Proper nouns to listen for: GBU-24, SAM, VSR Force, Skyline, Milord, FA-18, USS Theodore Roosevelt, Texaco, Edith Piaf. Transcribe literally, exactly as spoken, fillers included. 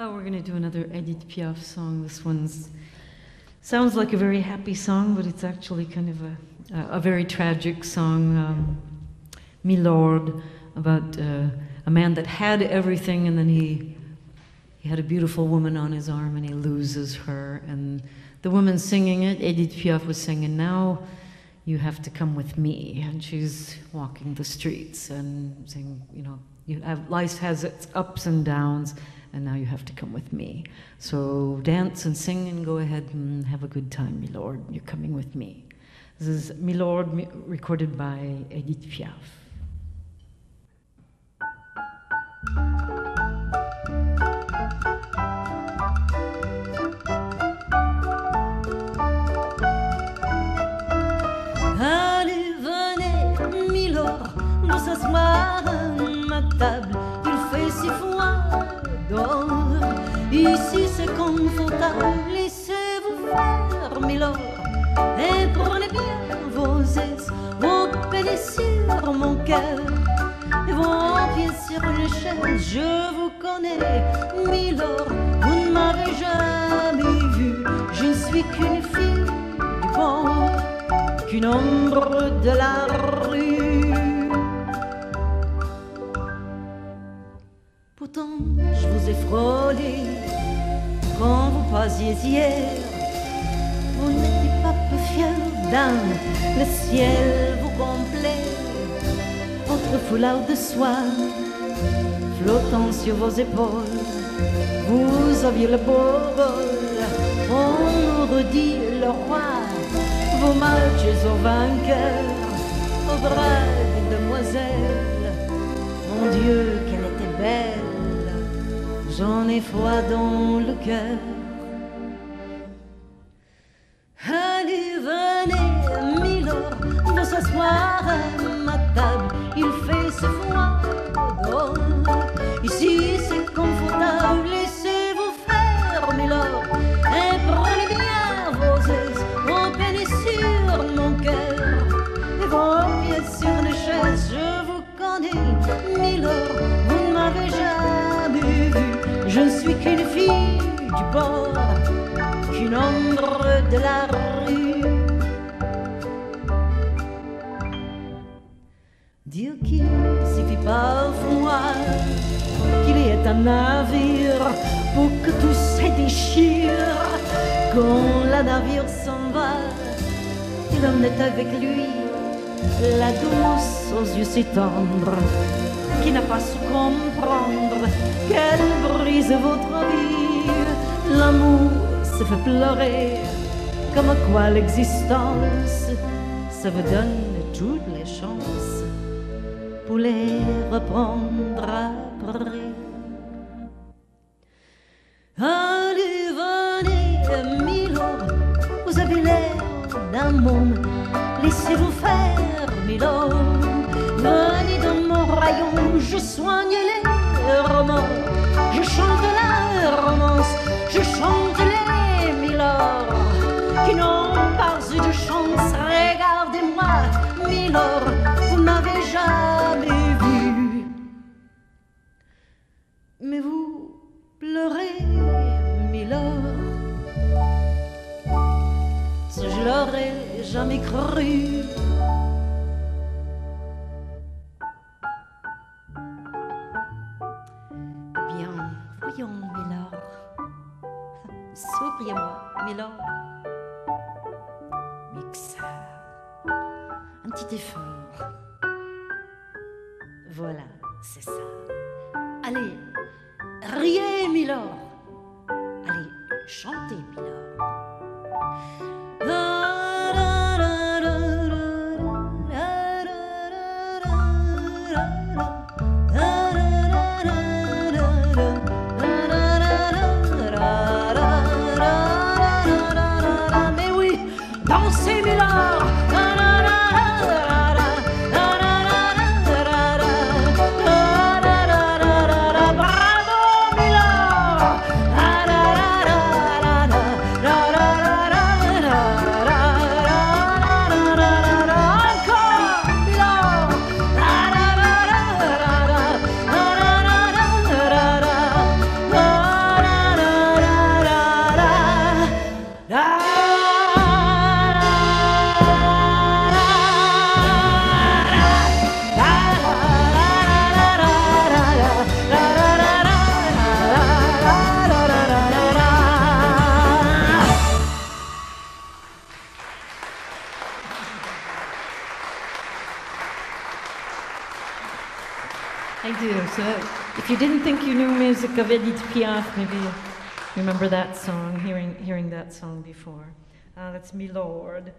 Oh, we're going to do another Edith Piaf song. This one's sounds like a very happy song, but it's actually kind of a, a, a very tragic song, um, Milord, about uh, a man that had everything, and then he, he had a beautiful woman on his arm, and he loses her. And the woman singing it, Edith Piaf was singing, "Now you have to come with me." And she's walking the streets and saying, you know, you have, life has its ups and downs, and now you have to come with me. So dance and sing and go ahead and have a good time, Milord. You're coming with me. This is Milord, recorded by Edith Piaf. Allez, venez, Milord, nous s'asseoir à ma table. Il fait si froid dehors, ici c'est confortable. Laissez-vous faire, Milord, et prenez bien vos aises, vos pédés sur mon cœur et vos pieds sur les chaises. Je vous connais, Milord, vous ne m'avez jamais vu. Je ne suis qu'une fille du pont, qu'une ombre de la rue. Pourtant, je vous ai frôlé quand vous passiez hier. Vous n'étiez pas peu fier d'un, le ciel vous complaît. Votre foulard de soie flottant sur vos épaules, vous aviez le beau vol. On nous redit le roi, vos matchs aux vainqueurs, au bras d'une demoiselle. Mon Dieu, qu'elle était belle! J'en ai froid dans le cœur. Allez, venez, Milord, de s'asseoir à ma table. Il fait ce froid dehors, ici c'est confortable. Laissez-vous faire, Milord, et prenez bien vos aises, vos pénis sur mon cœur et vos pieds sur les chaises. Je vous connais, Milord, vous ne m'avez jamais vu. Je ne suis qu'une fille du port, qu'une ombre de la rue. Dire qu'il suffit parfois qu'il y ait un navire pour que tout se déchire. Quand la navire s'en va et l'homme est avec lui, la douce aux yeux si tendres qui n'a pas su comprendre qu'elle brise votre vie. L'amour se fait pleurer, comme quoi l'existence, ça vous donne toutes les chances pour les reprendre après. Allez, venez, Milord, vous avez l'air d'un monde. Laissez-vous faire, Milord, venez dans mon royaume. Je soigne les romans, je chante la romance, je chante les Milords qui n'ont pas eu de chance. Regardez-moi, Milord, vous m'avez jamais vu. Mais vous pleurez, Milord, ce je l'aurais jamais cru. Milord, souriez-moi, Milord. Mixeur, un petit effort. Voilà, c'est ça. Allez, riez, Milord. Allez, chantez, Milord. I do. So if you didn't think you knew music of Edith Piaf, maybe you remember that song, hearing, hearing that song before. Uh, that's Milord.